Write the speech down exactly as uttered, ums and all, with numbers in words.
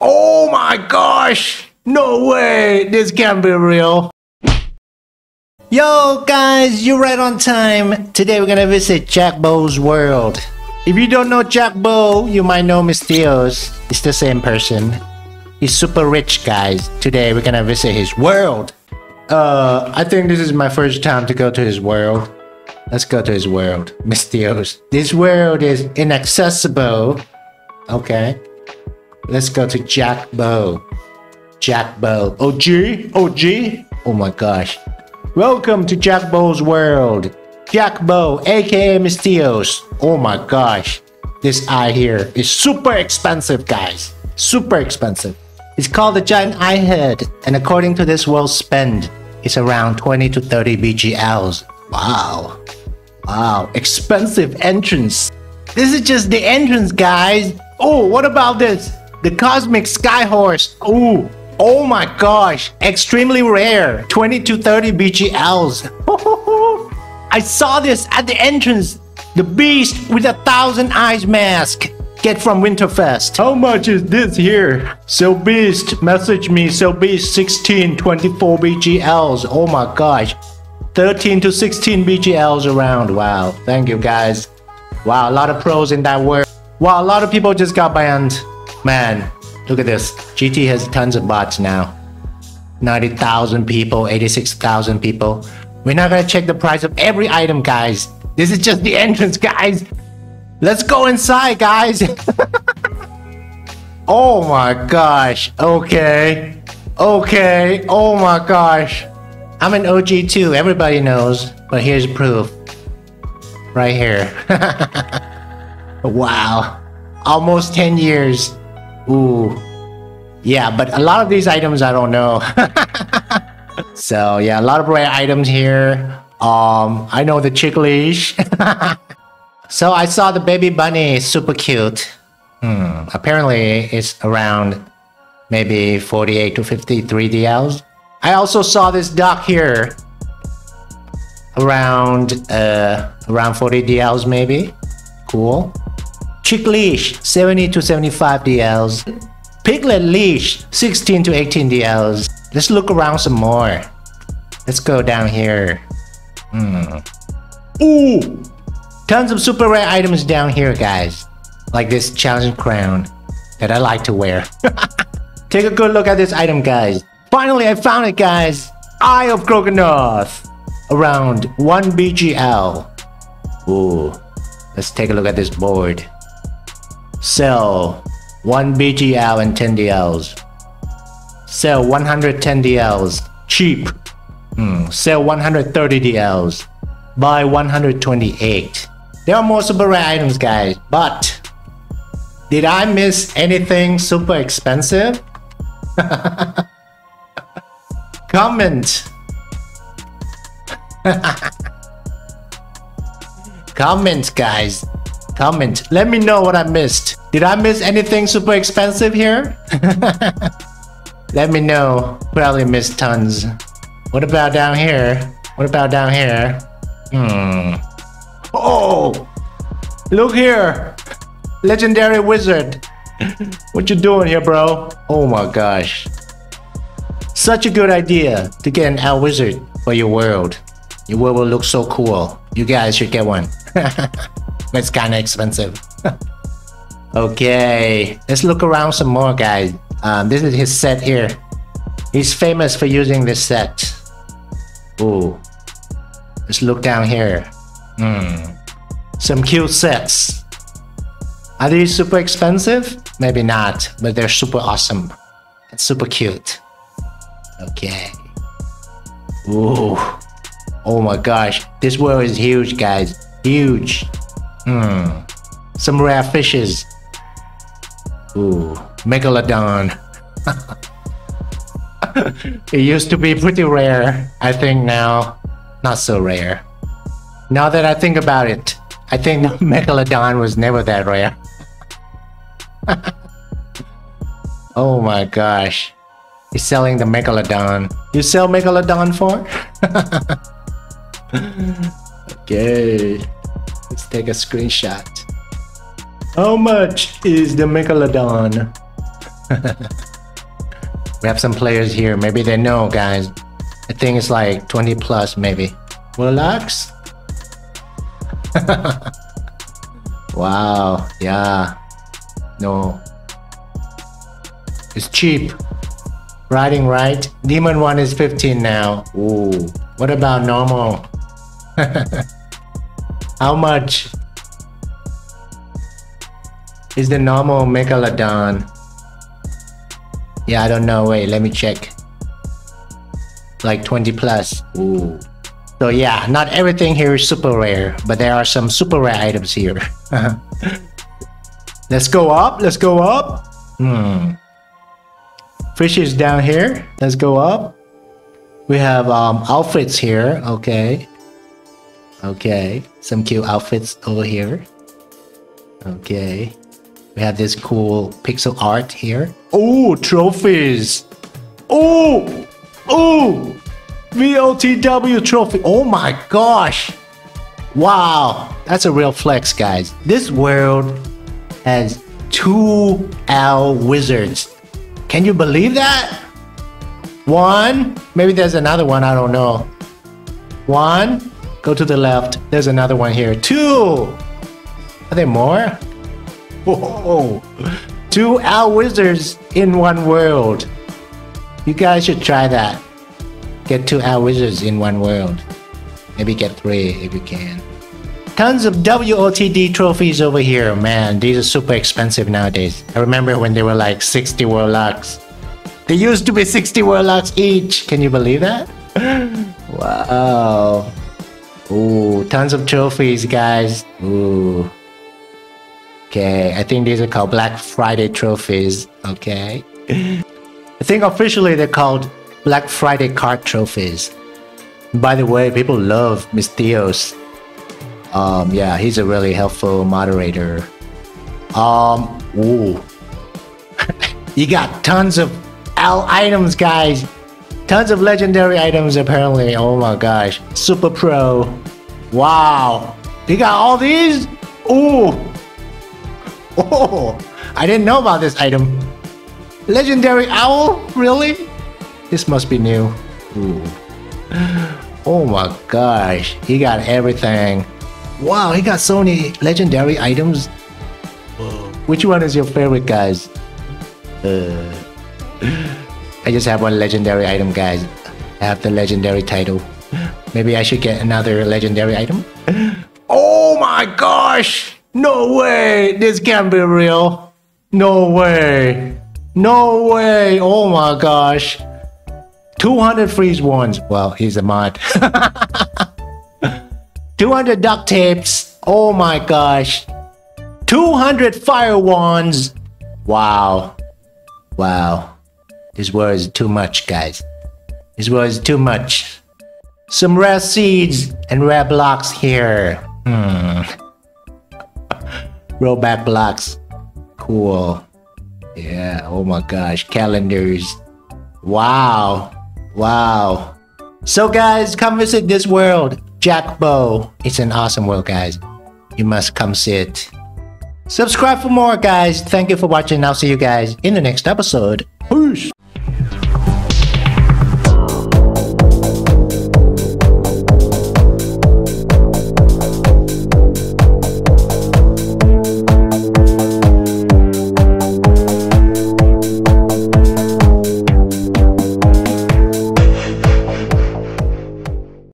Oh my gosh! No way! This can't be real! Yo guys, you're right on time! Today we're gonna visit JackBowe's world. If you don't know JackBowe, you might know Misthios. It's the same person. He's super rich, guys. Today we're gonna visit his world. Uh, I think this is my first time to go to his world. Let's go to his world, Misthios. This world is inaccessible. Okay. Let's go to JackBowe. JackBowe. O G? O G? Oh my gosh. Welcome to JackBowe's world. JackBowe, aka Misthios. Oh my gosh. This eye here is super expensive, guys. Super expensive. It's called the giant eye head, and according to this world's spend, it's around twenty to thirty B G Ls. Wow. Wow. Expensive entrance. This is just the entrance, guys. Oh, what about this? The Cosmic Skyhorse. Oh, oh my gosh. Extremely rare. twenty to thirty B G Ls. I saw this at the entrance. The Beast with a Thousand Eyes Mask. Get from Winterfest. How much is this here? So Beast, message me. So Beast, sixteen, twenty-four B G Ls. Oh my gosh. thirteen to sixteen B G Ls around. Wow. Thank you guys. Wow, a lot of pros in that world. Wow, a lot of people just got banned. Man, look at this. G T has tons of bots now. ninety thousand people, eighty-six thousand people. We're not gonna check the price of every item, guys. This is just the entrance, guys. Let's go inside, guys. Oh my gosh. Okay. Okay. Oh my gosh. I'm an O G too, everybody knows, but here's proof. Right here. Wow. Almost ten years. Ooh. Yeah, but a lot of these items I don't know. So yeah, a lot of rare items here. Um, I know the chick leash. So I saw the baby bunny, super cute. Hmm. Apparently it's around maybe forty-eight to fifty-three D Ls. I also saw this duck here, around uh, around forty D Ls maybe. Cool. Chick leash, seventy to seventy-five D Ls. Piglet leash, sixteen to eighteen D Ls. Let's look around some more. Let's go down here. Mm. Ooh, tons of super rare items down here, guys. Like this challenge crown that I like to wear. Take a good look at this item, guys. Finally, I found it, guys. Eye of Croconoth. Around one B G L. Ooh. Let's take a look at this board. Sell one B G L and ten D Ls. Sell one hundred ten D Ls. Cheap. Hmm. Sell one hundred thirty D Ls. Buy one hundred twenty-eight. There are more super rare items, guys. But did I miss anything super expensive? Comment. Comment, guys. Comment. Let me know what I missed. Did I miss anything super expensive here? Let me know. Probably missed tons. What about down here? What about down here? Hmm. Oh! Look here! Legendary Wizard. What you doing here, bro? Oh my gosh. Such a good idea to get an Owl Wizard for your world. Your world will look so cool. You guys should get one. It's kinda expensive. Okay, let's look around some more, guys. Um, this is his set here. He's famous for using this set. Ooh. Let's look down here. Hmm. Some cute sets. Are these super expensive? Maybe not, but they're super awesome. It's super cute. Okay. Ooh. Oh my gosh. This world is huge, guys. Huge. Hmm. Some rare fishes. Ooh. Megalodon. It used to be pretty rare. I think now, not so rare. Now that I think about it, I think Megalodon was never that rare. Oh my gosh. He's selling the Megalodon. You sell Megalodon for? Okay. Let's take a screenshot. How much is the Megalodon? We have some players here. Maybe they know, guys. I think it's like twenty plus, maybe. Relax. Wow. Yeah. No. It's cheap. Riding, right? Demon one is fifteen now. Ooh. What about normal? How much is the normal Megalodon? Yeah, I don't know. Wait, let me check. Like twenty plus. Ooh. So yeah, not everything here is super rare, but there are some super rare items here. Let's go up. Let's go up. Hmm. Fish is down here. Let's go up. We have um, outfits here. Okay. Okay. Some cute outfits over here. Okay. We have this cool pixel art here. Oh, trophies. Oh, oh, V O T W trophy. Oh my gosh. Wow. That's a real flex, guys. This world has two Owl Wizards. Can you believe that? One. Maybe there's another one. I don't know. One. Go to the left. There's another one here. Two. Are there more? Whoa. Two Owl Wizards in one world. You guys should try that. Get two Owl Wizards in one world. Maybe get three if you can. Tons of W O T D trophies over here. Man, these are super expensive nowadays. I remember when they were like sixty warlocks. They used to be sixty warlocks each. Can you believe that? Wow. Ooh, tons of trophies, guys. Ooh. Okay, I think these are called Black Friday trophies. Okay. I think officially they're called Black Friday card trophies. By the way, people love Misthios. Um, yeah, he's a really helpful moderator. Um, ooh. You got tons of Owl items, guys. Tons of legendary items, apparently. Oh my gosh. Super Pro. Wow. You got all these? Ooh. Oh, I didn't know about this item. Legendary Owl? Really? This must be new. Ooh. Oh my gosh. He got everything. Wow, he got so many legendary items. Whoa. Which one is your favorite, guys? Uh, I just have one legendary item, guys. I have the legendary title. Maybe I should get another legendary item. Oh my gosh! No way! This can't be real! No way! No way! Oh my gosh! two hundred freeze wands. Well, he's a mod. two hundred duct tapes. Oh my gosh. two hundred fire wands. Wow. Wow. This world is too much, guys. This world is too much. Some rare seeds and rare blocks here. Hmm. Rollback blocks. Cool. Yeah, oh my gosh. Calendars. Wow. Wow. So guys, come visit this world. JackBowe. It's an awesome world, guys. You must come see it. Subscribe for more, guys. Thank you for watching. I'll see you guys in the next episode.